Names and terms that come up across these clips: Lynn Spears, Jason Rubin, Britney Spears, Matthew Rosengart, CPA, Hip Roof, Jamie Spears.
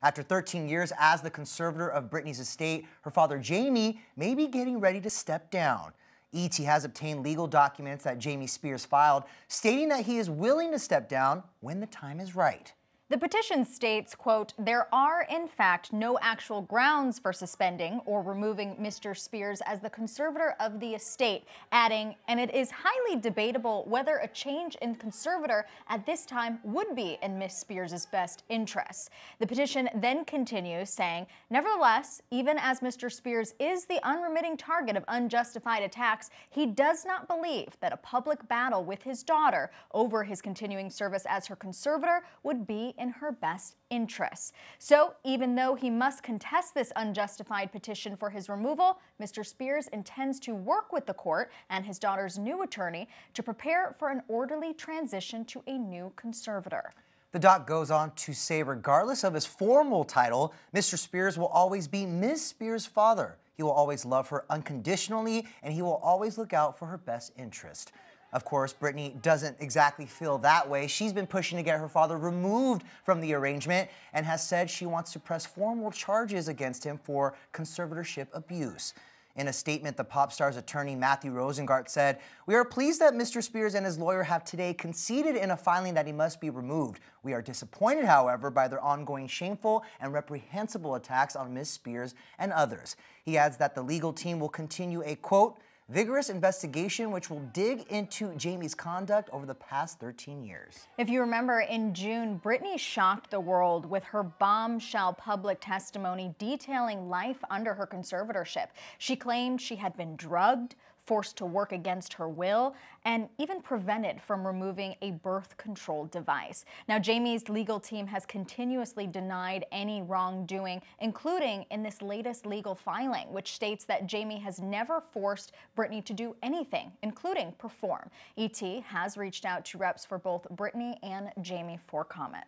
After 13 years as the conservator of Britney's estate, her father Jamie may be getting ready to step down. ET has obtained legal documents that Jamie Spears filed, stating that he is willing to step down when the time is right. The petition states, quote, "There are, in fact, no actual grounds for suspending or removing Mr. Spears as the conservator of the estate," adding, "and it is highly debatable whether a change in conservator at this time would be in Ms. Spears' best interests." The petition then continues, saying, "Nevertheless, even as Mr. Spears is the unremitting target of unjustified attacks, he does not believe that a public battle with his daughter over his continuing service as her conservator would be in her best interests." So, even though he must contest this unjustified petition for his removal, Mr. Spears intends to work with the court and his daughter's new attorney to prepare for an orderly transition to a new conservator. The doc goes on to say, regardless of his formal title, Mr. Spears will always be Ms. Spears' father. He will always love her unconditionally, and he will always look out for her best interest. Of course, Britney doesn't exactly feel that way. She's been pushing to get her father removed from the arrangement and has said she wants to press formal charges against him for conservatorship abuse. In a statement, the pop star's attorney, Matthew Rosengart, said, "We are pleased that Mr. Spears and his lawyer have today conceded in a filing that he must be removed. We are disappointed, however, by their ongoing shameful and reprehensible attacks on Ms. Spears and others." He adds that the legal team will continue a, quote, "vigorous investigation which will dig into Jamie's conduct over the past 13 years. If you remember, in June, Britney shocked the world with her bombshell public testimony detailing life under her conservatorship. She claimed she had been drugged, forced to work against her will, and even prevented from removing a birth control device. Now, Jamie's legal team has continuously denied any wrongdoing, including in this latest legal filing, which states that Jamie has never forced Britney to do anything, including perform. ET has reached out to reps for both Britney and Jamie for comment.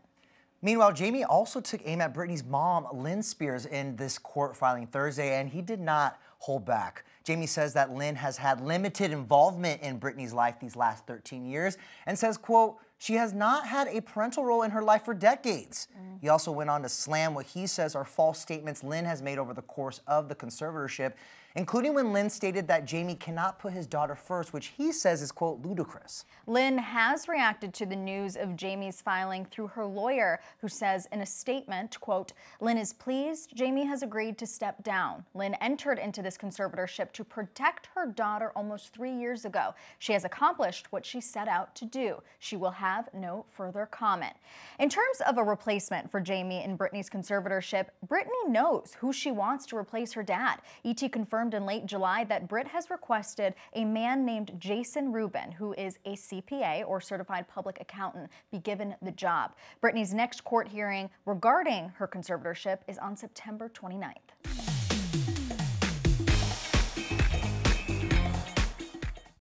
Meanwhile, Jamie also took aim at Britney's mom, Lynn Spears, in this court filing Thursday, and he did not hold back. Jamie says that Lynn has had limited involvement in Britney's life these last 13 years and says, quote, "she has not had a parental role in her life for decades." He also went on to slam what he says are false statements Lynn has made over the course of the conservatorship, including when Lynn stated that Jamie cannot put his daughter first, which he says is, quote, "ludicrous." Lynn has reacted to the news of Jamie's filing through her lawyer, who says in a statement, quote, "Lynn is pleased Jamie has agreed to step down. Lynn entered into this conservatorship to protect her daughter almost 3 years ago. She has accomplished what she set out to do. She will have no further comment." In terms of a replacement for Jamie in Britney's conservatorship, Britney knows who she wants to replace her dad. ET confirmed in late July that Brit has requested a man named Jason Rubin, who is a CPA or certified public accountant, be given the job. Britney's next court hearing regarding her conservatorship is on September 29th.